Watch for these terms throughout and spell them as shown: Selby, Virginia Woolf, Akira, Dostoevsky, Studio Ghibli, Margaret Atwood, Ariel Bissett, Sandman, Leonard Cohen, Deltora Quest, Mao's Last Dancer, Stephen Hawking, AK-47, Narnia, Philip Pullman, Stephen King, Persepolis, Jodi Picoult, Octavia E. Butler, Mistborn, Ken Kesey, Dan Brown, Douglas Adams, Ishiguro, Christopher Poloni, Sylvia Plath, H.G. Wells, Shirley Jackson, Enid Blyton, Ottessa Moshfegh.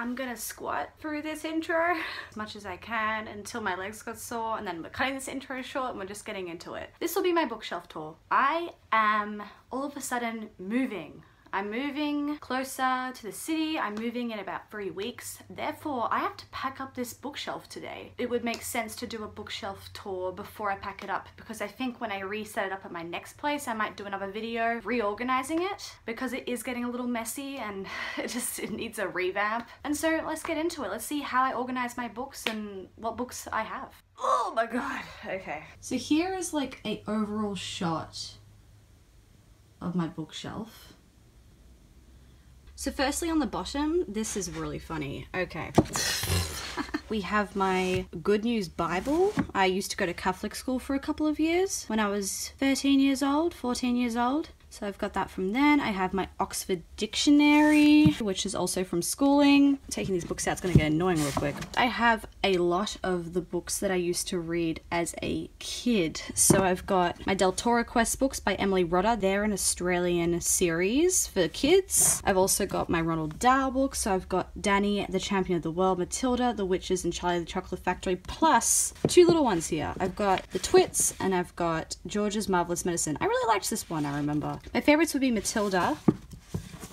I'm gonna squat through this intro as much as I can until my legs got sore, and then we're cutting this intro short and we're just getting into it. This will be my bookshelf tour. I am all of a sudden moving. I'm moving closer to the city. I'm moving in about 3 weeks. Therefore, I have to pack up this bookshelf today. It would make sense to do a bookshelf tour before I pack it up, because I think when I reset it up at my next place, I might do another video reorganizing it, because it is getting a little messy and it needs a revamp. And so let's get into it. Let's see how I organize my books and what books I have. Oh my God. Okay. So here is like an overall shot of my bookshelf. So firstly on the bottom, this is really funny. Okay. We have my Good News Bible. I used to go to Catholic school for a couple of years when I was 13 years old, 14 years old. So I've got that from then. I have my Oxford Dictionary, which is also from schooling. Taking these books out is gonna get annoying real quick. I have a lot of the books that I used to read as a kid. So I've got my Deltora Quest books by Emily Rodda. They're an Australian series for kids. I've also got my Ronald Dahl books. So I've got Danny, the Champion of the World, Matilda, The Witches, and Charlie the Chocolate Factory, plus two little ones here. I've got The Twits, and I've got George's Marvelous Medicine. I really liked this one, I remember. My favorites would be Matilda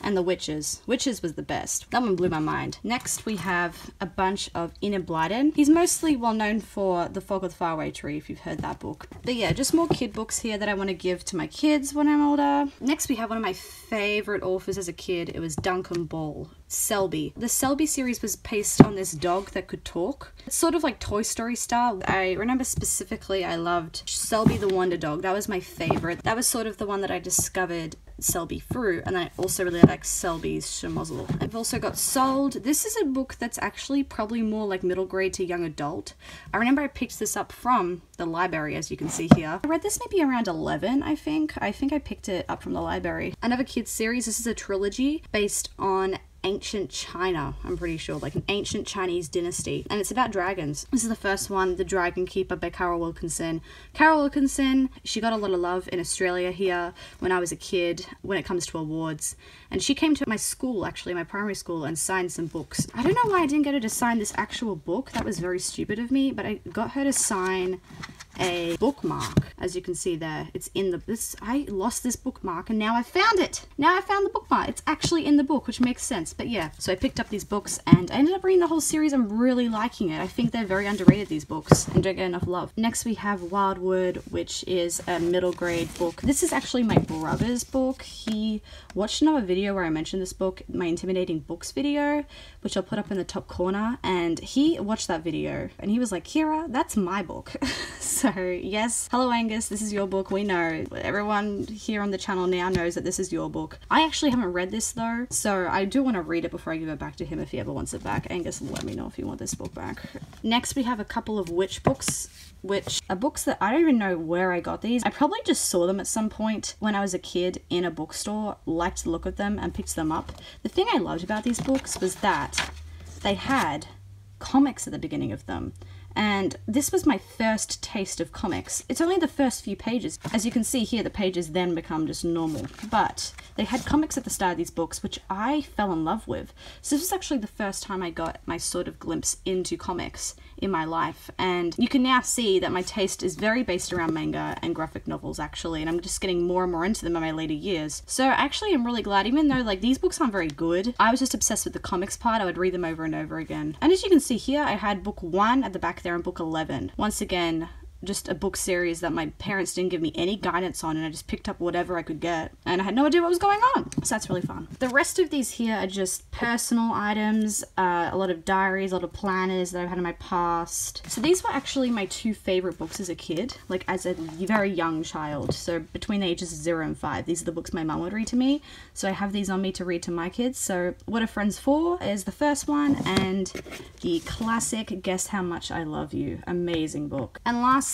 and The Witches. Witches was the best. That one blew my mind. Next we have a bunch of Enid Blyton. He's mostly well known for The Fog of the Faraway Tree, if you've heard that book. But yeah, just more kid books here that I want to give to my kids when I'm older. Next we have one of my favorite authors as a kid. It was Duncan Ball. Selby. The Selby series was based on this dog that could talk. It's sort of like Toy Story style. I remember specifically I loved Selby the Wonder Dog. That was my favorite. That was sort of the one that I discovered Selby through, and I also really like Selby's Shemozzle. I've also got Sold. This is a book that's actually probably more like middle grade to young adult. I remember I picked this up from the library, as you can see here. I read this maybe around 11, I think. I think I picked it up from the library. Another kids series. This is a trilogy based on ancient China, I'm pretty sure, like an ancient Chinese dynasty, and it's about dragons. This is the first one, The Dragon Keeper by Carol Wilkinson. Carol Wilkinson, she got a lot of love in Australia here when I was a kid when it comes to awards, and she came to my school, actually my primary school, and signed some books. I don't know why I didn't get her to sign this actual book. That was very stupid of me, but I got her to sign a bookmark. As you can see there, it's in the I lost this bookmark and now I found it. Now I found the bookmark. It's actually in the book, which makes sense. But yeah, so I picked up these books and I ended up reading the whole series. I'm really liking it. I think they're very underrated, these books, and don't get enough love. Next we have Wildwood, which is a middle grade book. This is actually my brother's book. He watched another video where I mentioned this book, my Intimidating Books video, which I'll put up in the top corner, and he watched that video and he was like, Kira, that's my book. So yes, hello Angus, this is your book. We know, everyone here on the channel now knows that this is your book. I actually haven't read this though, so I do want to read it before I give it back to him if he ever wants it back. Angus, let me know if you want this book back. Next we have a couple of witch books, which are books that I don't even know where I got these. I probably just saw them at some point when I was a kid in a bookstore, liked the look of them and picked them up. The thing I loved about these books was that they had comics at the beginning of them. And this was my first taste of comics. It's only the first few pages. As you can see here, the pages then become just normal. But they had comics at the start of these books, which I fell in love with. So this was actually the first time I got my sort of glimpse into comics in my life. And you can now see that my taste is very based around manga and graphic novels, actually. And I'm just getting more and more into them in my later years. So actually, I'm really glad, even though like these books aren't very good, I was just obsessed with the comics part. I would read them over and over again. And as you can see here, I had book 1 at the back there and book 11. Once again, just a book series that my parents didn't give me any guidance on, and I just picked up whatever I could get, and I had no idea what was going on. So that's really fun. The rest of these here are just personal items, a lot of diaries, a lot of planners that I've had in my past. So these were actually my two favorite books as a kid, like as a very young child. So between the ages of 0 and 5, these are the books my mum would read to me. So I have these on me to read to my kids. So What Are Friends For is the first one, and the classic Guess How Much I Love You. Amazing book. And lastly,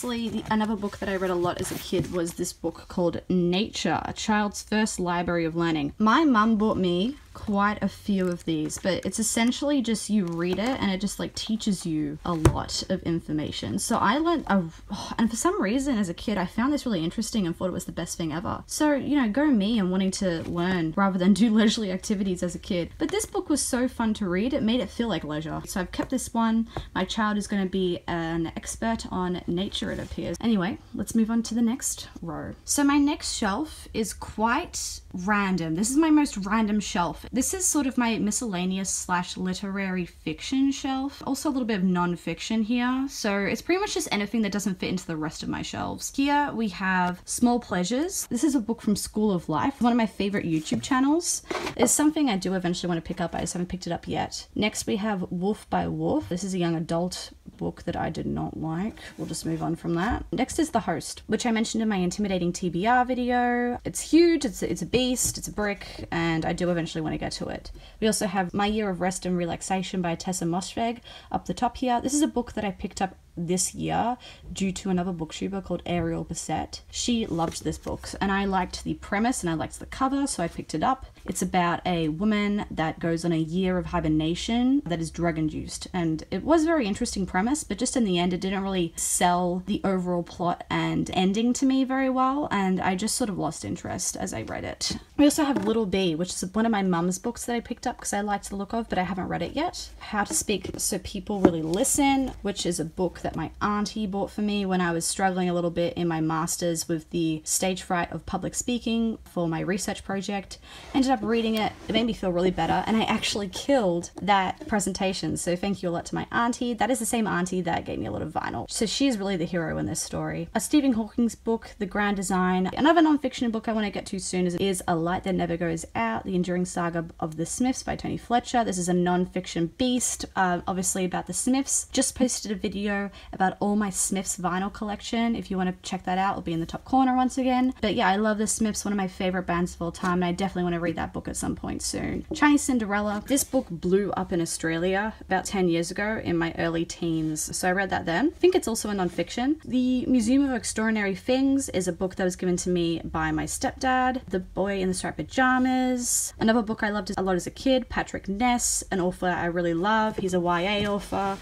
another book that I read a lot as a kid was this book called Nature, A Child's First Library of Learning. My mum bought me quite a few of these, but it's essentially just you read it and it just like teaches you a lot of information. So I learned, and for some reason as a kid I found this really interesting and thought it was the best thing ever. So, you know, go me and wanting to learn rather than do leisurely activities as a kid. But this book was so fun to read, it made it feel like leisure. So I've kept this one. My child is going to be an expert on nature, it appears. Anyway, let's move on to the next row. So my next shelf is quite random. This is my most random shelf. This is sort of my miscellaneous / literary fiction shelf. Also a little bit of non-fiction here. So it's pretty much just anything that doesn't fit into the rest of my shelves. Here we have Small Pleasures. This is a book from School of Life, one of my favorite YouTube channels. It's something I do eventually want to pick up. I just haven't picked it up yet. Next we have Wolf by Wolf. This is a young adult book that I did not like. We'll just move on from that. Next is The Host, which I mentioned in my Intimidating TBR video. It's huge. It's a beast. It's a brick, and I do eventually want to get to it. We also have My Year of Rest and Relaxation by Ottessa Moshfegh up the top here. This is a book that I picked up this year due to another booktuber called Ariel Bissett. She loved this book, and I liked the premise and I liked the cover, so I picked it up. It's about a woman that goes on a year of hibernation that is drug induced, and it was a very interesting premise, but just in the end it didn't really sell the overall plot and ending to me very well, and I just sort of lost interest as I read it. We also have Little Bee, which is one of my mum's books that I picked up because I liked the look of, but I haven't read it yet. How to Speak So People Really Listen, which is a book that my auntie bought for me when I was struggling a little bit in my master's with the stage fright of public speaking for my research project. Ended up reading it, it made me feel really better, and I actually killed that presentation, so thank you a lot to my auntie. That is the same auntie that gave me a lot of vinyl, so she's really the hero in this story. A Stephen Hawking's book, The Grand Design. Another non-fiction book I want to get to soon is A Light That Never Goes Out, The Enduring Saga of the Smiths by Tony Fletcher. This is a non-fiction beast, obviously about the Smiths. Just posted a video about all my Smiths vinyl collection. If you want to check that out, it'll be in the top corner once again. But yeah, I love the Smiths, one of my favorite bands of all time, and I definitely want to read that book at some point soon. Chinese Cinderella. This book blew up in Australia about 10 years ago in my early teens, so I read that then. I think it's also a non-fiction. The Museum of Extraordinary Things is a book that was given to me by my stepdad. The Boy in the Striped Pajamas. Another book I loved a lot as a kid, Patrick Ness, an author I really love. He's a YA author.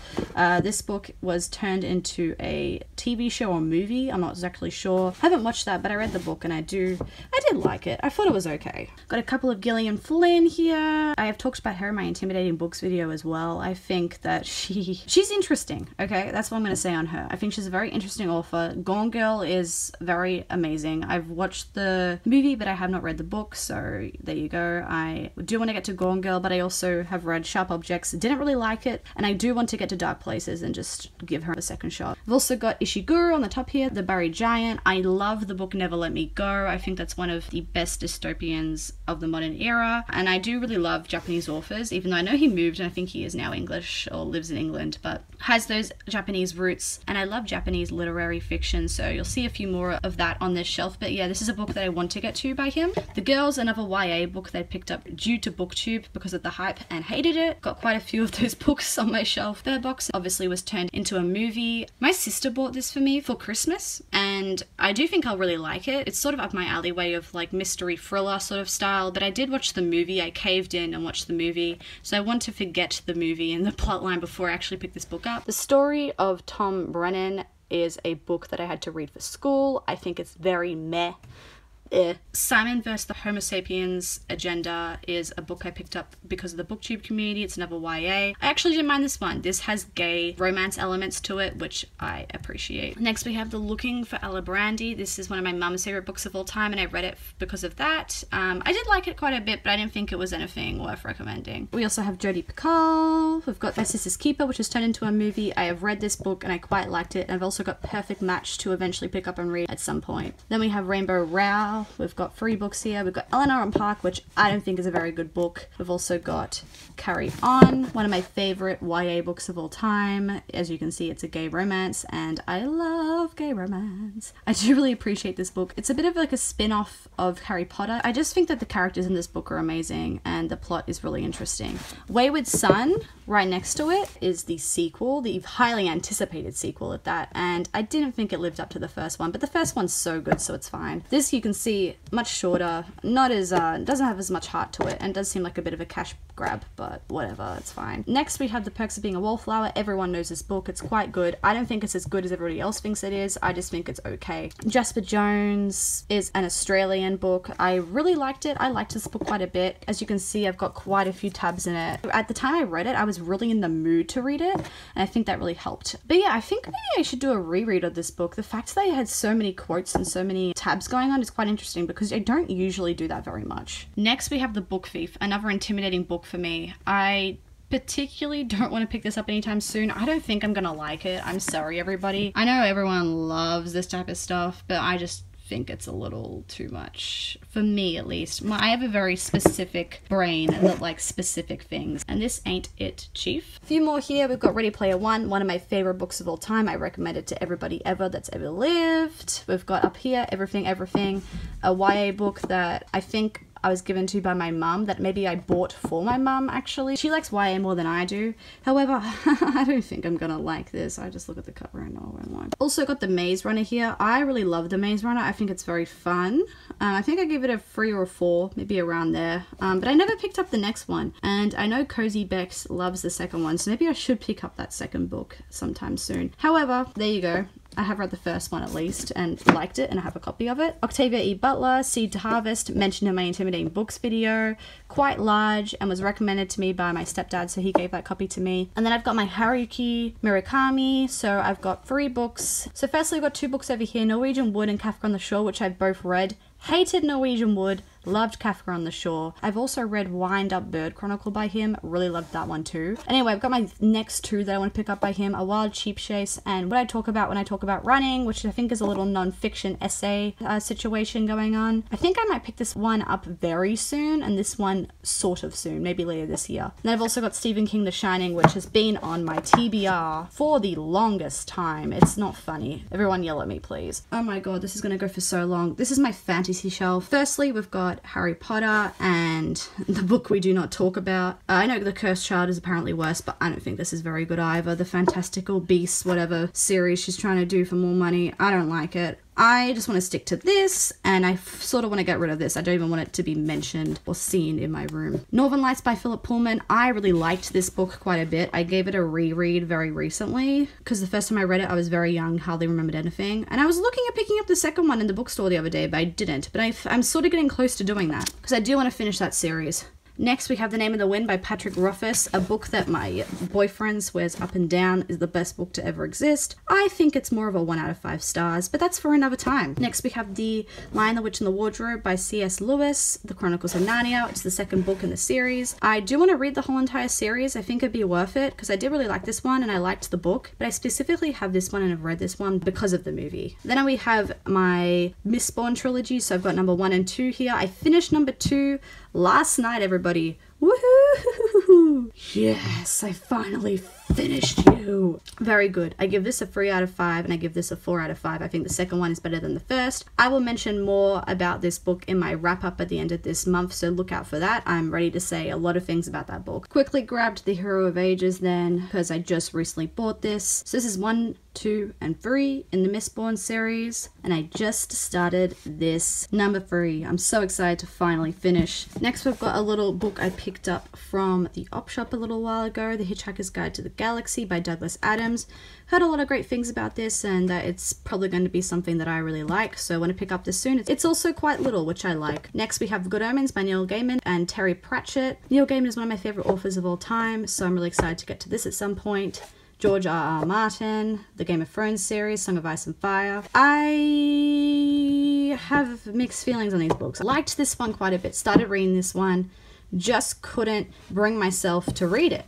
This book was turned into a TV show or movie, I'm not exactly sure. I haven't watched that, but I read the book and I did like it. I thought it was okay. Got a couple of Gillian Flynn here. I have talked about her in my Intimidating Books video as well. I think that she's interesting, okay? That's what I'm gonna say on her. I think she's a very interesting author. Gone Girl is very amazing. I've watched the movie, but I have not read the book, so there you go. I do want to get to Gone Girl, but I also have read Sharp Objects, didn't really like it, and I do want to get to Dark Places and just give her a second shot. I've also got Ishiguro on the top here, The Buried Giant. I love the book Never Let Me Go. I think that's one of the best dystopians of the modern era, and I do really love Japanese authors, even though I know he moved and I think he is now English or lives in England, but has those Japanese roots, and I love Japanese literary fiction, so you'll see a few more of that on this shelf. But yeah, this is a book that I want to get to by him. The Girls, another YA book that I picked up due to BookTube because of the hype and hated it. Got quite a few of those books on my shelf. Bear Box obviously was turned into a movie. My sister bought this for me for Christmas, and I do think I'll really like it. It's sort of up my alleyway of like mystery thriller sort of style, but I did watch the movie. I caved in and watched the movie, so I want to forget the movie and the plotline before I actually pick this book up. The Story of Tom Brennan is a book that I had to read for school. I think it's very meh. Simon vs. the Homo Sapiens Agenda is a book I picked up because of the BookTube community. It's another YA. I actually didn't mind this one. This has gay romance elements to it, which I appreciate. Next we have The Looking for Alibrandi. This is one of my mum's favorite books of all time, and I read it because of that. I did like it quite a bit, but I didn't think it was anything worth recommending. We also have Jodi Picoult. We've got My Sister's Keeper, which was turned into a movie. I have read this book and I quite liked it. And I've also got Perfect Match to eventually pick up and read at some point. Then we have Rainbow Rowell. We've got three books here. We've got Eleanor and Park, which I don't think is a very good book. We've also got Carry On, one of my favorite YA books of all time. As you can see, it's a gay romance, and I love gay romance. I do really appreciate this book. It's a bit of like a spin-off of Harry Potter. I just think that the characters in this book are amazing, and the plot is really interesting. Wayward Son, right next to it, is the sequel, the highly anticipated sequel at that, and I didn't think it lived up to the first one, but the first one's so good, so it's fine. This you can see Odyssey, much shorter, not as, doesn't have as much heart to it, and does seem like a bit of a cash grab, but whatever, it's fine. Next we have The Perks of Being a Wallflower. Everyone knows this book, it's quite good. I don't think it's as good as everybody else thinks it is, I just think it's okay. Jasper Jones is an Australian book. I really liked it, I liked this book quite a bit. As you can see, I've got quite a few tabs in it. At the time I read it, I was really in the mood to read it, and I think that really helped. But yeah, I think maybe I should do a reread of this book. The fact that I had so many quotes and so many tabs going on is quite interesting, because I don't usually do that very much. Next we have The Book Thief, another intimidating book for me. I particularly don't want to pick this up anytime soon. I don't think I'm gonna like it. I'm sorry, everybody. I know everyone loves this type of stuff, but I just think it's a little too much for me, at least. I have a very specific brain that likes specific things, and this ain't it, chief. A few more here. We've got Ready Player One, one of my favorite books of all time. I recommend it to everybody ever that's ever lived. We've got up here Everything Everything, a YA book that I think I was given to by my mum, that maybe I bought for my mum actually. She likes YA more than I do. However, I don't think I'm gonna like this. I just look at the cover and know what I like. Also got The Maze Runner here. I really love The Maze Runner. I think it's very fun. I think I gave it a 3 or a 4, maybe around there. But I never picked up the next one. And I know Cozy Bex loves the second one, so maybe I should pick up that second book sometime soon. However, there you go. I have read the first one at least and liked it, and I have a copy of it. Octavia E. Butler, Seed to Harvest, mentioned in my Intimidating Books video, quite large, and was recommended to me by my stepdad, so he gave that copy to me. And then I've got my Haruki Murakami, so I've got 3 books. So firstly we've got 2 books over here, Norwegian Wood and Kafka on the Shore, which I've both read. Hated Norwegian Wood, loved Kafka on the Shore. I've also read Wind Up Bird Chronicle by him, really loved that one too. Anyway, I've got my next 2 that I want to pick up by him, A Wild Sheep Chase and What I Talk About When I Talk About Running, which I think is a little non-fiction essay situation going on. I think I might pick this one up very soon, and this one sort of soon, maybe later this year. And then I've also got Stephen King The Shining, which has been on my TBR for the longest time. It's not funny. Everyone yell at me, please. Oh my god, this is gonna go for so long. This is my fantasy shelf. Firstly, we've got Harry Potter and the book we do not talk about. I know The Cursed Child is apparently worse, but I don't think this is very good either. The Fantastical Beasts, whatever series she's trying to do for more money, I don't like it. I just want to stick to this, and I sort of want to get rid of this. I don't even want it to be mentioned or seen in my room. Northern Lights by Philip Pullman. I really liked this book quite a bit. I gave it a reread very recently, because the first time I read it I was very young, hardly remembered anything. And I was looking at picking up the second one in the bookstore the other day, but I didn't. But I'm sort of getting close to doing that, because I do want to finish that series. Next we have The Name of the Wind by Patrick Rothfuss, a book that my boyfriend swears up and down is the best book to ever exist. I think it's more of a 1 out of 5 stars, but that's for another time. Next we have The Lion, the Witch and the Wardrobe by C.S. Lewis, The Chronicles of Narnia. It's the second book in the series. I do want to read the whole entire series. I think it'd be worth it, because I did really like this one and I liked the book, but I specifically have this one and I've read this one because of the movie. Then we have my Mistborn trilogy, so I've got number 1 and 2 here. I finished number 2 last night, everybody. Woohoo! Yes, I finally finished you. Very good. I give this a 3 out of 5 and I give this a 4 out of 5. I think the second one is better than the first. I will mention more about this book in my wrap up at the end of this month, so look out for that. I'm ready to say a lot of things about that book. Quickly grabbed The Hero of Ages then, because I just recently bought this. So this is 1, 2, and 3 in the Mistborn series, and I just started this number 3. I'm so excited to finally finish. Next we've got a little book I picked up from the op shop a little while ago, The Hitchhiker's Guide to the Galaxy by Douglas Adams. Heard a lot of great things about this, and that it's probably going to be something that I really like, so I want to pick up this soon. It's also quite little, which I like. Next we have Good Omens by Neil Gaiman and Terry Pratchett. Neil Gaiman is one of my favorite authors of all time, so I'm really excited to get to this at some point. George R.R. Martin, the Game of Thrones series, Song of Ice and Fire. I have mixed feelings on these books. I liked this one quite a bit, started reading this one, just couldn't bring myself to read it.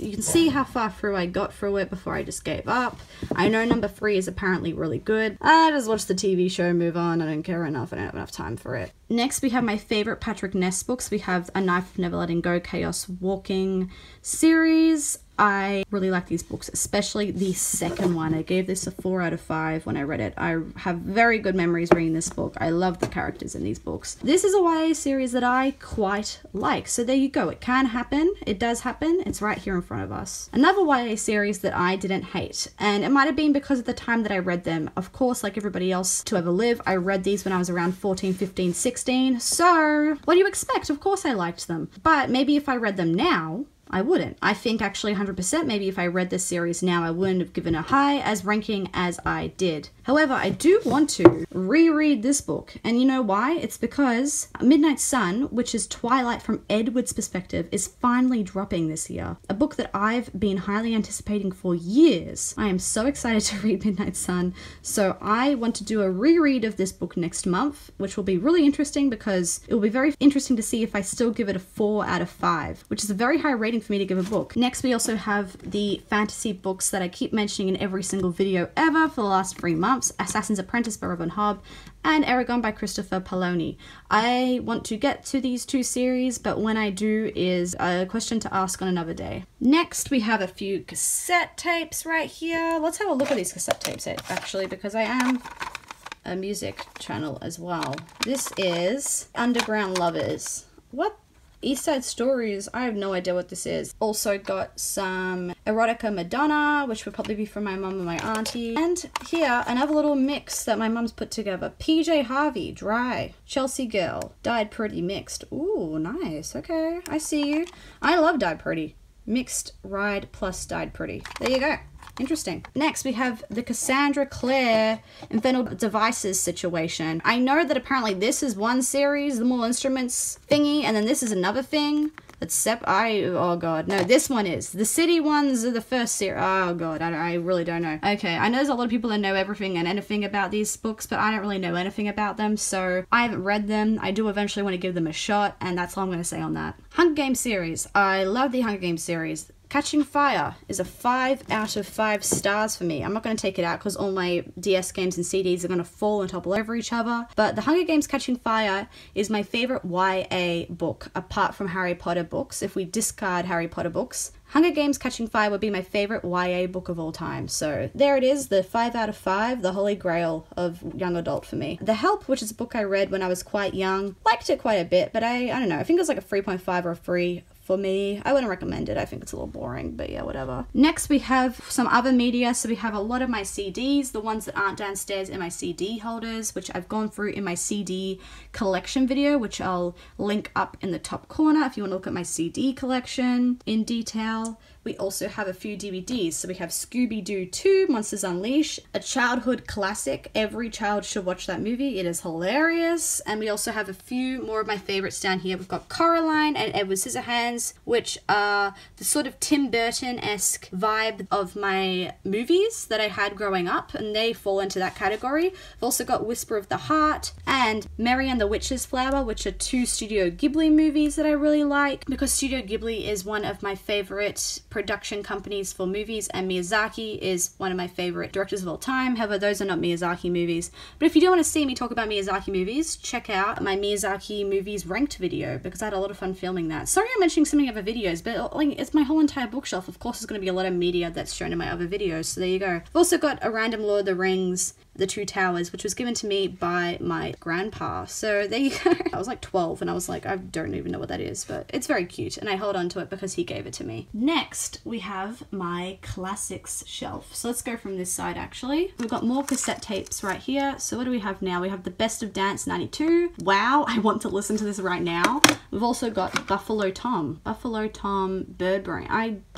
You can see how far through I got through it before I just gave up. I know number 3 is apparently really good. I just watched the TV show, move on, I don't care enough, I don't have enough time for it. Next we have my favorite Patrick Ness books. We have A Knife of Never Letting Go, Chaos Walking series. I really like these books, especially the second one. I gave this a 4 out of 5 when I read it. I have very good memories reading this book. I love the characters in these books. This is a YA series that I quite like. So there you go. It can happen. It does happen. It's right here in front of us. Another YA series that I didn't hate, and it might have been because of the time that I read them. Of course, like everybody else to ever live, I read these when I was around 14, 15, 16. So what do you expect? Of course I liked them. But maybe if I read them now, I wouldn't. I think actually 100% maybe if I read this series now, I wouldn't have given a high as ranking as I did. However, I do want to reread this book, and you know why? It's because Midnight Sun, which is Twilight from Edward's perspective, is finally dropping this year. A book that I've been highly anticipating for years. I am so excited to read Midnight Sun, so I want to do a reread of this book next month, which will be really interesting because it will be very interesting to see if I still give it a 4 out of 5, which is a very high rating for me to give a book. Next, we also have the fantasy books that I keep mentioning in every single video ever for the last 3 months. Assassin's Apprentice by Robin Hobb and Eragon by Christopher Poloni. I want to get to these two series, but when I do is a question to ask on another day. Next, we have a few cassette tapes right here. Let's have a look at these cassette tapes actually, because I am a music channel as well. This is Underground Lovers. What? East Side Stories, I have no idea what this is. Also got some Erotica Madonna, which would probably be from my mum and my auntie. And here, another little mix that my mum's put together. PJ Harvey, Dry. Chelsea Girl, Died Pretty Mixed. Ooh, nice, okay, I see you. I love Died Pretty. Mixed Ride plus Died Pretty. There you go. Interesting. Next, we have the Cassandra Clare Infernal Devices situation. I know that apparently this is one series, the Mortal Instruments thingy, and then this is another thing. That's oh god, no, this one is. The city ones are the first series. Oh god, I really don't know. Okay, I know there's a lot of people that know everything and anything about these books, but I don't really know anything about them, so I haven't read them. I do eventually want to give them a shot, and that's all I'm going to say on that. Hunger Games series. I love the Hunger Games series. Catching Fire is a 5 out of 5 stars for me. I'm not going to take it out because all my DS games and CDs are going to fall and topple over each other. But The Hunger Games Catching Fire is my favorite YA book, apart from Harry Potter books. If we discard Harry Potter books, Hunger Games Catching Fire would be my favorite YA book of all time. So there it is, the 5 out of 5, the holy grail of young adult for me. The Help, which is a book I read when I was quite young, liked it quite a bit, but I don't know. I think it was like a 3.5 or a 3. For me, I wouldn't recommend it. I think it's a little boring, but yeah, whatever. Next, we have some other media. So we have a lot of my CDs, the ones that aren't downstairs in my CD holders, which I've gone through in my CD collection video, which I'll link up in the top corner if you want to look at my CD collection in detail. We also have a few DVDs. So we have Scooby-Doo 2, Monsters Unleashed, a childhood classic. Every child should watch that movie. It is hilarious. And we also have a few more of my favorites down here. We've got Coraline and Edward Scissorhands, which are the sort of Tim Burton-esque vibe of my movies that I had growing up, and they fall into that category. I've also got Whisper of the Heart and Merry and the Witch's Flower, which are two Studio Ghibli movies that I really like, because Studio Ghibli is one of my favorite production companies for movies, and Miyazaki is one of my favorite directors of all time. However, those are not Miyazaki movies. But if you do want to see me talk about Miyazaki movies, check out my Miyazaki movies ranked video, because I had a lot of fun filming that. Sorry I'm mentioning so many other videos, but like, it's my whole entire bookshelf. Of course, there's going to be a lot of media that's shown in my other videos, so there you go. I've also got a random Lord of the Rings, The Two Towers, which was given to me by my grandpa. So there you go. I was like 12 and I was like, I don't even know what that is, but it's very cute and I hold on to it because he gave it to me. Next, we have my classics shelf. So let's go from this side actually. We've got more cassette tapes right here. So what do we have now? We have the Best of Dance 92. Wow, I want to listen to this right now. We've also got Buffalo Tom, Bird Brain.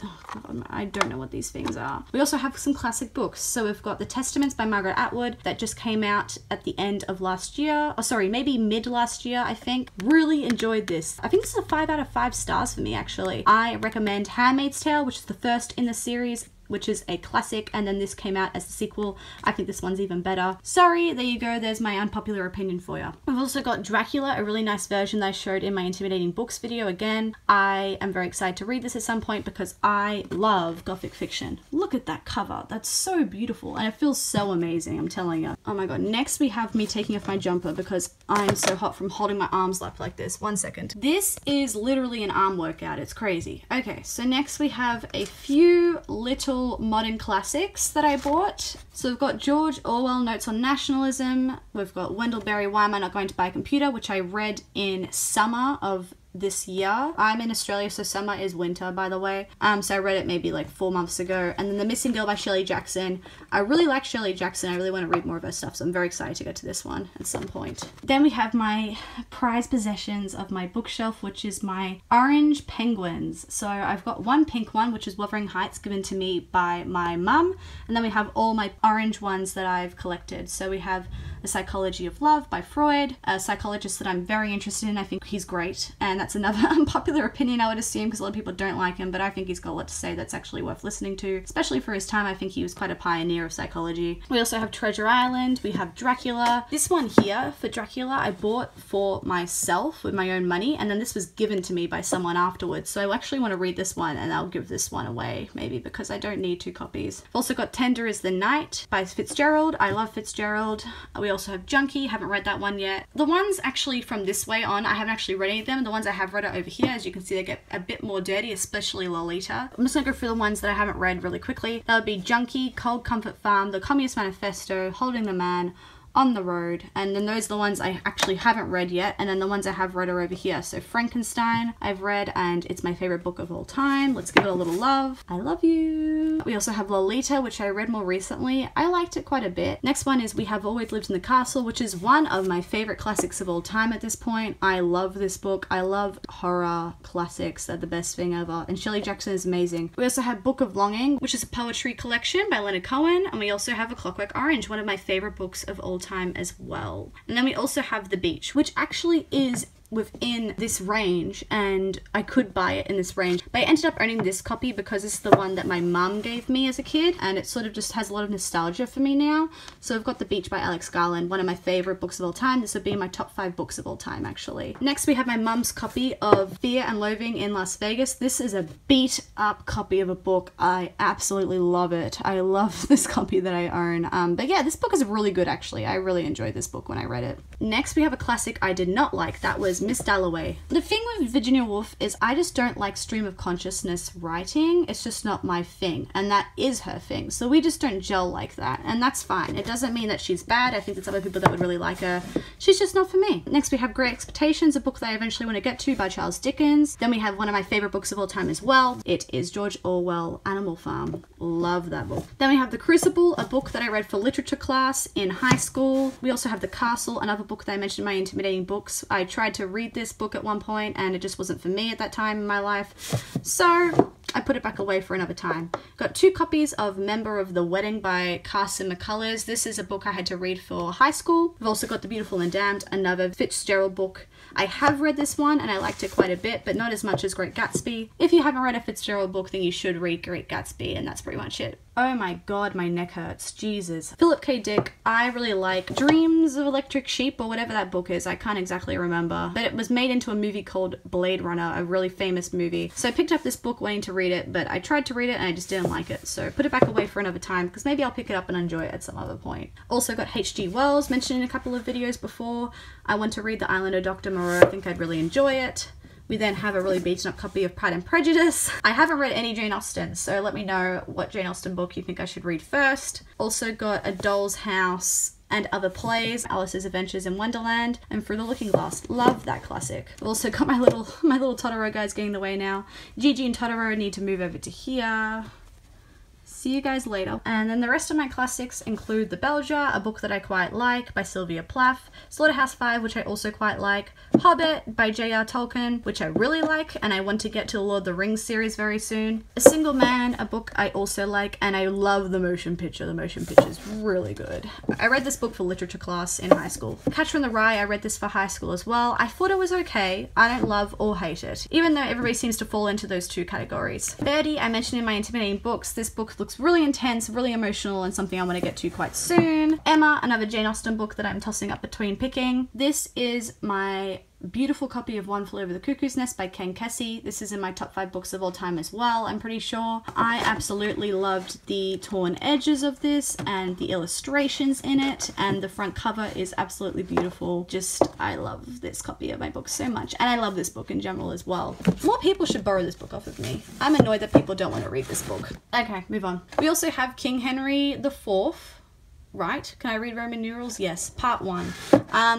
Oh God, I don't know what these things are. We also have some classic books. So we've got The Testaments by Margaret Atwood, that just came out at the end of last year. Oh, sorry, maybe mid last year, I think. Really enjoyed this. I think this is a 5 out of 5 stars for me, actually. I recommend Handmaid's Tale, which is the first in the series. which is a classic, and then this came out as a sequel. I think this one's even better. Sorry, there you go, there's my unpopular opinion for you. I've also got Dracula, a really nice version that I showed in my Intimidating Books video again. I am very excited to read this at some point because I love gothic fiction. Look at that cover, that's so beautiful and it feels so amazing, I'm telling you. Oh my god, next we have me taking off my jumper because I'm so hot from holding my arms up like this. One second. This is literally an arm workout, it's crazy. Okay, so next we have a few little modern classics that I bought. So we've got George Orwell, Notes on Nationalism. We've got Wendell Berry, Why Am I Not Going to Buy a Computer, which I read in summer of this year. I'm in Australia, so summer is winter, by the way. So I read it maybe like 4 months ago. And then The Missing Girl by Shirley Jackson. I really like Shirley Jackson. I really want to read more of her stuff, so I'm very excited to get to this one at some point. Then we have my prized possessions of my bookshelf, which is my orange penguins. So I've got one pink one, which is Wuthering Heights, given to me by my mum. And then we have all my orange ones that I've collected. So we have The Psychology of Love by Freud, a psychologist that I'm very interested in. I think he's great, and that's another unpopular opinion, I would assume, because a lot of people don't like him, but I think he's got a lot to say that's actually worth listening to, especially for his time. I think he was quite a pioneer of psychology. We also have Treasure Island, we have Dracula. This one here for Dracula I bought for myself with my own money, and then this was given to me by someone afterwards, so I actually want to read this one, and I'll give this one away maybe because I don't need two copies. I've also got Tender is the Night by Fitzgerald. I love Fitzgerald. We also have Junkie, haven't read that one yet. The ones actually from this way on, I haven't actually read any of them. The ones I have read are over here. As you can see, they get a bit more dirty, especially Lolita. I'm just gonna go through the ones that I haven't read really quickly. That would be Junkie, Cold Comfort Farm, The Communist Manifesto, Holding the Man, On the Road, and then those are the ones I actually haven't read yet, and then the ones I have read are over here. So Frankenstein I've read, and it's my favorite book of all time. Let's give it a little love. I love you. We also have Lolita, which I read more recently. I liked it quite a bit. Next one is We Have Always Lived in the Castle, which is one of my favorite classics of all time at this point. I love this book. I love horror classics. They're the best thing ever, and Shirley Jackson is amazing. We also have Book of Longing, which is a poetry collection by Leonard Cohen, and we also have A Clockwork Orange, one of my favorite books of all time as well. And then we also have The Beach, which actually is within this range, and I could buy it in this range, but I ended up owning this copy because it's the one that my mum gave me as a kid, and it sort of just has a lot of nostalgia for me now. So I've got The Beach by Alex Garland, one of my favorite books of all time. This would be my top 5 books of all time, actually. Next we have my mum's copy of Fear and Loathing in Las Vegas. This is a beat up copy of a book. I absolutely love it. I love this copy that I own, but yeah, this book is really good actually. I really enjoyed this book when I read it. Next we have a classic I did not like. That was Miss Dalloway. The thing with Virginia Woolf is I just don't like stream of consciousness writing. It's just not my thing, and that is her thing, so we just don't gel like that, and that's fine. It doesn't mean that she's bad. I think there's other people that would really like her. She's just not for me. Next we have Great Expectations, a book that I eventually want to get to, by Charles Dickens. Then we have one of my favorite books of all time as well. It is George Orwell, Animal Farm. Love that book. Then we have The Crucible, a book that I read for literature class in high school. We also have The Castle, another book that I mentioned in my Intimidating Books. I tried to read this book at one point, and it just wasn't for me at that time in my life, so I put it back away for another time. Got 2 copies of Member of the Wedding by Carson McCullers. This is a book I had to read for high school. We've also got The Beautiful and Damned, another Fitzgerald book. I have read this one and I liked it quite a bit, but not as much as Great Gatsby. If you haven't read a Fitzgerald book, then you should read Great Gatsby, and that's pretty much it. Oh my god, my neck hurts. Jesus. Philip K. Dick, I really like Dreams of Electric Sheep, or whatever that book is. I can't exactly remember. But it was made into a movie called Blade Runner, a really famous movie. So I picked up this book wanting to read it, but I tried to read it and I just didn't like it. So I put it back away for another time, because maybe I'll pick it up and enjoy it at some other point. Also got H.G. Wells, mentioned in a couple of videos before. I want to read The Island of Dr. Moreau. I think I'd really enjoy it. We then have a really beaten up copy of Pride and Prejudice. I haven't read any Jane Austen, so let me know what Jane Austen book you think I should read first. Also got A Doll's House and Other Plays, Alice's Adventures in Wonderland, and Through the Looking Glass. Love that classic. I've also got my little Totoro guy's getting in the way now. Gigi and Totoro need to move over to here. See you guys later. And then the rest of my classics include The Bell Jar, a book that I quite like, by Sylvia Plath, Slaughterhouse-Five, which I also quite like, Hobbit by J.R. Tolkien, which I really like, and I want to get to the Lord of the Rings series very soon. A Single Man, a book I also like, and I love the motion picture. The motion picture is really good. I read this book for literature class in high school. Catcher in the Rye, I read this for high school as well. I thought it was okay. I don't love or hate it, even though everybody seems to fall into those two categories. Verdi, I mentioned in my Intimidating Books, this book looks really intense, really emotional, and something I want to get to quite soon. Emma, another Jane Austen book that I'm tossing up between picking. This is my beautiful copy of One Flew Over the Cuckoo's Nest by Ken Kesey. This is in my top 5 books of all time as well, I'm pretty sure. I absolutely loved the torn edges of this and the illustrations in it, and the front cover is absolutely beautiful. Just, I love this copy of my book so much, and I love this book in general as well. More people should borrow this book off of me. I'm annoyed that people don't want to read this book. Okay, move on. We also have King Henry IV. Right? Can I read Roman numerals? Yes. Part 1.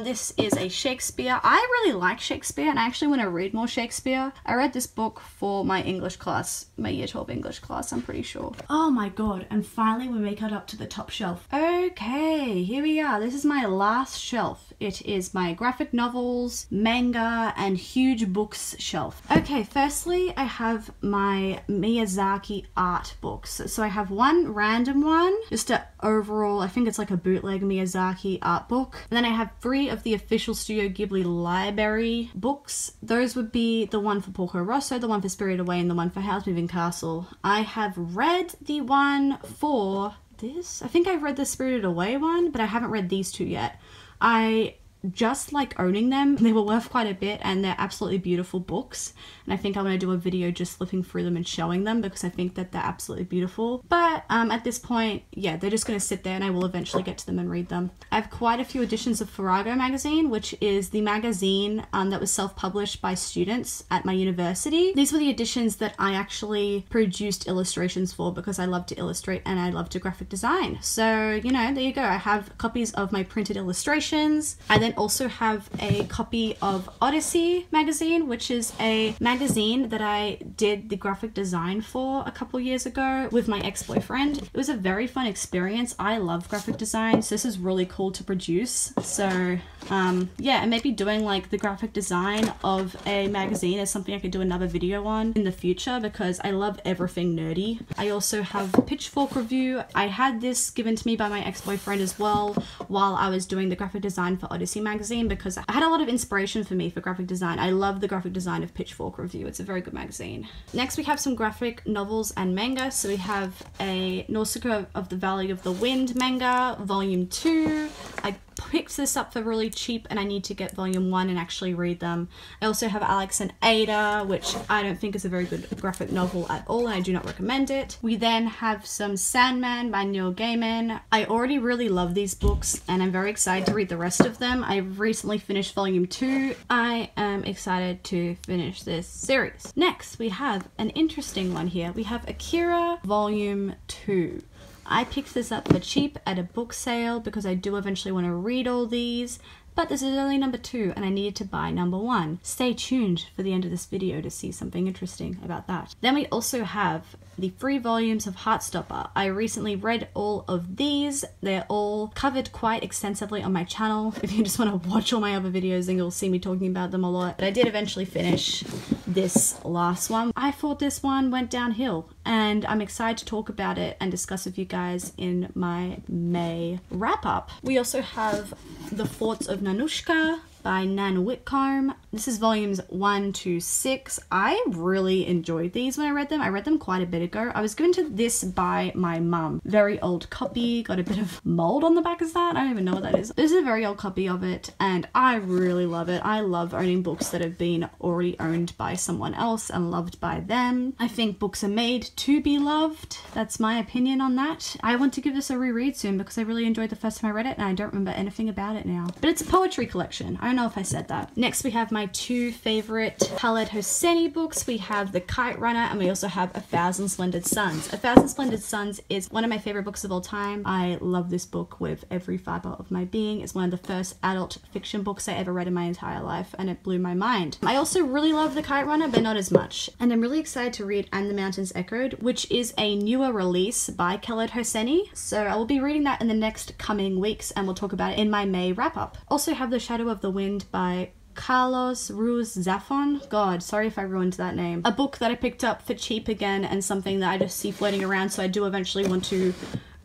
This is a Shakespeare. I really like Shakespeare, and I actually want to read more Shakespeare. I read this book for my English class, my year 12 English class, I'm pretty sure. Oh my god, and finally we make it up to the top shelf. Okay, here we are. This is my last shelf. It is my graphic novels, manga, and huge books shelf. Okay, firstly, I have my Miyazaki art books. So I have one random one, just an overall, I think it's like a bootleg Miyazaki art book. And then I have 3 of the official Studio Ghibli library books. Those would be the one for Porco Rosso, the one for Spirited Away, and the one for Howl's Moving Castle. I have read the one for this. I think I've read the Spirited Away one, but I haven't read these 2 yet. I just like owning them. They were worth quite a bit, and they're absolutely beautiful books, and I think I want to do a video just flipping through them and showing them, because I think that they're absolutely beautiful. But at this point, yeah, they're just going to sit there, and I will eventually get to them and read them. I have quite a few editions of Farrago magazine, which is the magazine that was self-published by students at my university. These were the editions that I actually produced illustrations for, because I love to illustrate and I love to graphic design. So, you know, there you go. I have copies of my printed illustrations. I then also have a copy of Odyssey magazine, which is a magazine that I did the graphic design for a couple years ago with my ex-boyfriend. It was a very fun experience. I love graphic design, so this is really cool to produce. So yeah, and maybe doing like the graphic design of a magazine is something I could do another video on in the future, because I love everything nerdy. I also have Pitchfork review. I had this given to me by my ex-boyfriend as well while I was doing the graphic design for Odyssey magazine, because I had a lot of inspiration for me for graphic design. I love the graphic design of Pitchfork Review. It's a very good magazine. Next we have some graphic novels and manga. So we have a Nausicaa of the Valley of the Wind manga, volume 2. I picked this up for really cheap, and I need to get volume 1 and actually read them. I also have Alex and Ada, which I don't think is a very good graphic novel at all, and I do not recommend it. We then have some Sandman by Neil Gaiman. I already really love these books, and I'm very excited to read the rest of them. I recently finished volume 2. I am excited to finish this series. Next, we have an interesting one here. We have Akira volume 2. I picked this up for cheap at a book sale because I do eventually want to read all these, but this is only number 2 and I needed to buy number 1. Stay tuned for the end of this video to see something interesting about that. Then we also have the 3 volumes of Heartstopper. I recently read all of these. They're all covered quite extensively on my channel. If you just want to watch all my other videos, then you'll see me talking about them a lot. But I did eventually finish this last one. I thought this one went downhill, and I'm excited to talk about it and discuss with you guys in my May wrap-up. We also have The Forts of Nanushka by Nan Whitcomb. This is volumes 1 to 6. I really enjoyed these when I read them. I read them quite a bit ago. I was given to this by my mum. Very old copy, got a bit of mold on the back of that. I don't even know what that is. This is a very old copy of it, and I really love it. I love owning books that have been already owned by someone else and loved by them. I think books are made to be loved. That's my opinion on that. I want to give this a reread soon because I really enjoyed the first time I read it, and I don't remember anything about it now. But it's a poetry collection. I don't know if I said that. Next we have my 2 favorite Khaled Hosseini books. We have The Kite Runner, and we also have A Thousand Splendid Suns. A Thousand Splendid Suns is one of my favorite books of all time. I love this book with every fiber of my being. It's one of the first adult fiction books I ever read in my entire life, and it blew my mind. I also really love The Kite Runner, but not as much. And I'm really excited to read And the Mountains Echoed, which is a newer release by Khaled Hosseini. So I will be reading that in the next coming weeks, and we'll talk about it in my May wrap up. Also have The Shadow of the Wind by Carlos Ruiz Zafón. God, sorry if I ruined that name. A book that I picked up for cheap again, and something that I just see floating around, so I do eventually want to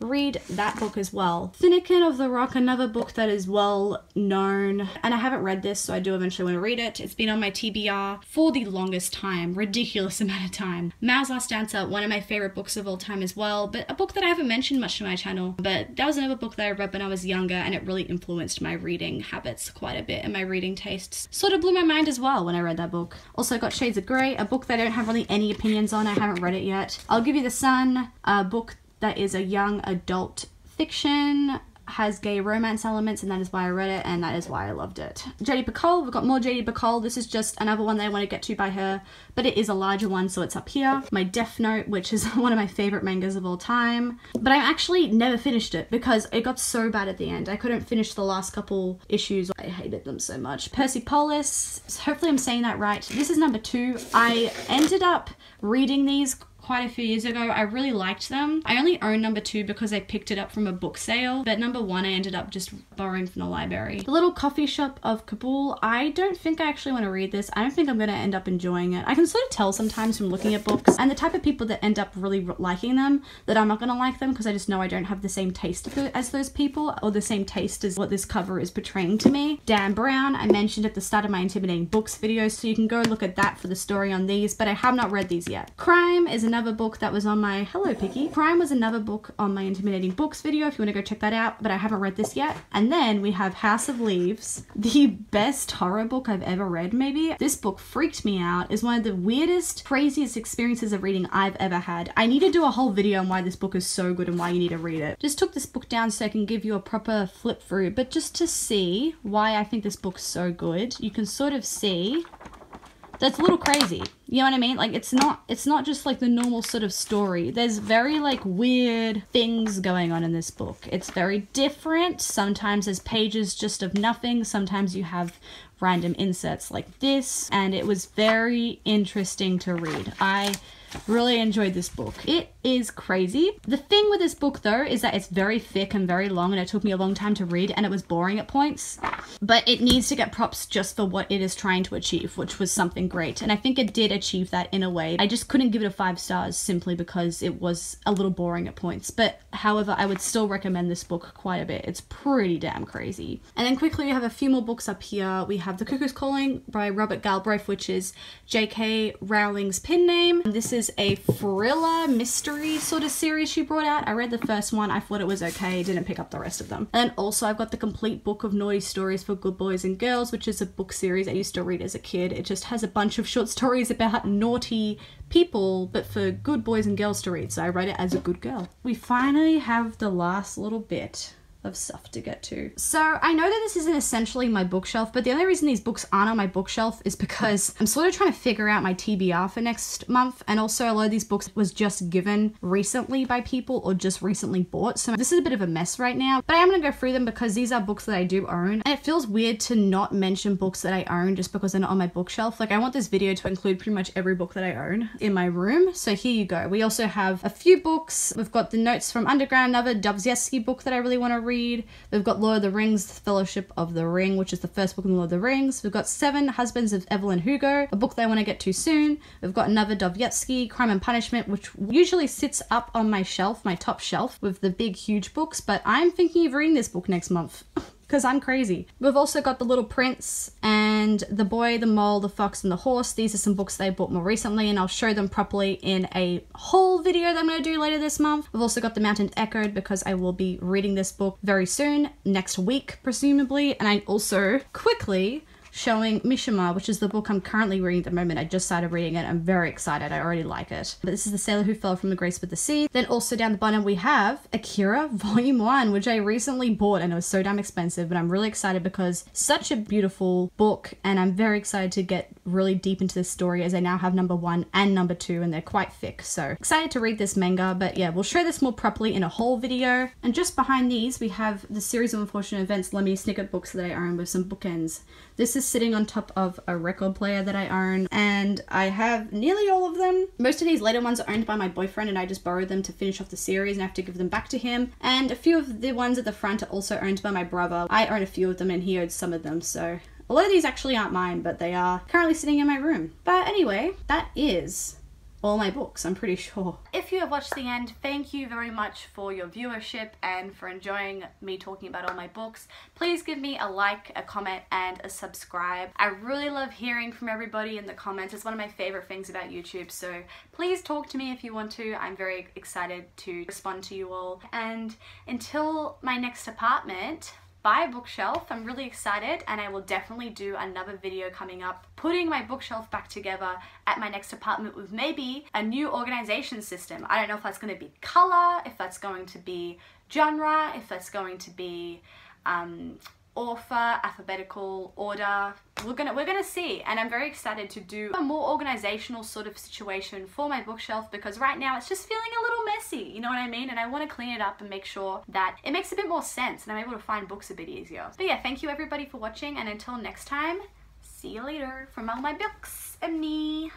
read that book as well. Finnegan of the Rock, another book that is well known, and I haven't read this, so I do eventually want to read it. It's been on my TBR for the longest time, ridiculous amount of time. Mao's Last Dancer, one of my favorite books of all time as well, but a book that I haven't mentioned much to my channel, but that was another book that I read when I was younger, and it really influenced my reading habits quite a bit and my reading tastes. Sort of blew my mind as well when I read that book. Also got Shades of Grey, a book that I don't have really any opinions on, I haven't read it yet. I'll Give You the Sun, a book that is a young adult fiction, has gay romance elements, and that is why I read it and that is why I loved it. Jodi Picoult, we've got more Jodi Picoult. This is just another one that I want to get to by her, but it is a larger one, so it's up here. My Death Note, which is one of my favorite mangas of all time, but I actually never finished it because it got so bad at the end. I couldn't finish the last couple issues. I hated them so much. Persepolis, hopefully I'm saying that right. This is number 2. I ended up reading these quite a few years ago. I really liked them. I only own number 2 because I picked it up from a book sale, but number 1 I ended up just borrowing from the library. The Little Coffee Shop of Kabul. I don't think I actually want to read this. I don't think I'm going to end up enjoying it. I can sort of tell sometimes from looking at books and the type of people that end up really liking them that I'm not going to like them because I just know I don't have the same taste as those people or the same taste as what this cover is portraying to me. Dan Brown, I mentioned at the start of my Intimidating Books video, so you can go look at that for the story on these, but I have not read these yet. Crime is another book that was on my Crime was another book on my Intimidating Books video if you want to go check that out, but I haven't read this yet. And then we have House of Leaves, the best horror book I've ever read maybe. This book freaked me out. It's one of the weirdest, craziest experiences of reading I've ever had. I need to do a whole video on why this book is so good and why you need to read it. Just took this book down so I can give you a proper flip through, but just to see why I think this book's so good, you can sort of see that's a little crazy. You know what I mean? Like it's not just like the normal sort of story. There's very like weird things going on in this book. It's very different. Sometimes there's pages just of nothing. Sometimes you have random inserts like this, and it was very interesting to read. I really enjoyed this book. It is crazy. The thing with this book though is that it's very thick and very long, and it took me a long time to read and it was boring at points, but it needs to get props just for what it is trying to achieve, which was something great, and I think it did achieve that in a way. I just couldn't give it a 5 stars simply because it was a little boring at points, but however I would still recommend this book quite a bit. It's pretty damn crazy. And then quickly we have a few more books up here. We have The Cuckoo's Calling by Robert Galbraith, which is J.K. Rowling's pen name. This is a thriller mystery sort of series she brought out. I read the first one. I thought it was okay. Didn't pick up the rest of them. And then also I've got The Complete Book of Naughty Stories for Good Boys and Girls, which is a book series I used to read as a kid. It just has a bunch of short stories about naughty people, but for good boys and girls to read. So I read it as a good girl. We finally have the last little bit of stuff to get to. So I know that this isn't essentially my bookshelf, but the only reason these books aren't on my bookshelf is because I'm sort of trying to figure out my TBR for next month, and also a lot of these books was just given recently by people or just recently bought, so this is a bit of a mess right now, but I am going to go through them because these are books that I do own, and it feels weird to not mention books that I own just because they're not on my bookshelf. Like I want this video to include pretty much every book that I own in my room, so here you go. We also have a few books. We've got The Notes from Underground, another Dostoevsky book that I really want to read. We've got Lord of the Rings, The Fellowship of the Ring, which is the first book in the Lord of the Rings. We've got 7 Husbands of Evelyn Hugo, a book that I want to get to soon. We've got another Dostoevsky, Crime and Punishment, which usually sits up on my shelf, my top shelf, with the big, huge books, but I'm thinking of reading this book next month. Because I'm crazy. We've also got The Little Prince and The Boy, the Mole, the Fox and the Horse. These are some books that I bought more recently, and I'll show them properly in a whole video that I'm going to do later this month. We've also got The Mountain Echoed, because I will be reading this book very soon, next week presumably, and I also quickly showing Mishima, which is the book I'm currently reading at the moment. I just started reading it. I'm very excited. I already like it. But this is The Sailor Who Fell from the Grace with the Sea. Then also down the bottom we have Akira Volume 1, which I recently bought and it was so damn expensive, but I'm really excited because such a beautiful book, and I'm very excited to get really deep into this story as I now have number 1 and number 2 and they're quite thick. So excited to read this manga, but yeah, we'll show this more properly in a whole video. And just behind these we have the Series of Unfortunate Events Lemony Snicket books that I own with some bookends. This is sitting on top of a record player that I own, and I have nearly all of them. Most of these later ones are owned by my boyfriend and I just borrowed them to finish off the series and I have to give them back to him, and a few of the ones at the front are also owned by my brother. I own a few of them and he owns some of them, so a lot of these actually aren't mine, but they are currently sitting in my room. But anyway, that is all my books, I'm pretty sure. If you have watched the end, thank you very much for your viewership and for enjoying me talking about all my books. Please give me a like, a comment, and a subscribe. I really love hearing from everybody in the comments. It's one of my favorite things about YouTube, so please talk to me if you want to. I'm very excited to respond to you all. And until my next apartment, by bookshelf. I'm really excited, and I will definitely do another video coming up putting my bookshelf back together at my next apartment with maybe a new organization system. I don't know if that's going to be color, if that's going to be genre, if that's going to be author, alphabetical order. We're gonna see, and I'm very excited to do a more organizational sort of situation for my bookshelf, because right now it's just feeling a little messy, you know what I mean? And I want to clean it up and make sure that it makes a bit more sense and I'm able to find books a bit easier. But yeah, thank you everybody for watching, and until next time, see you later from all my books and me.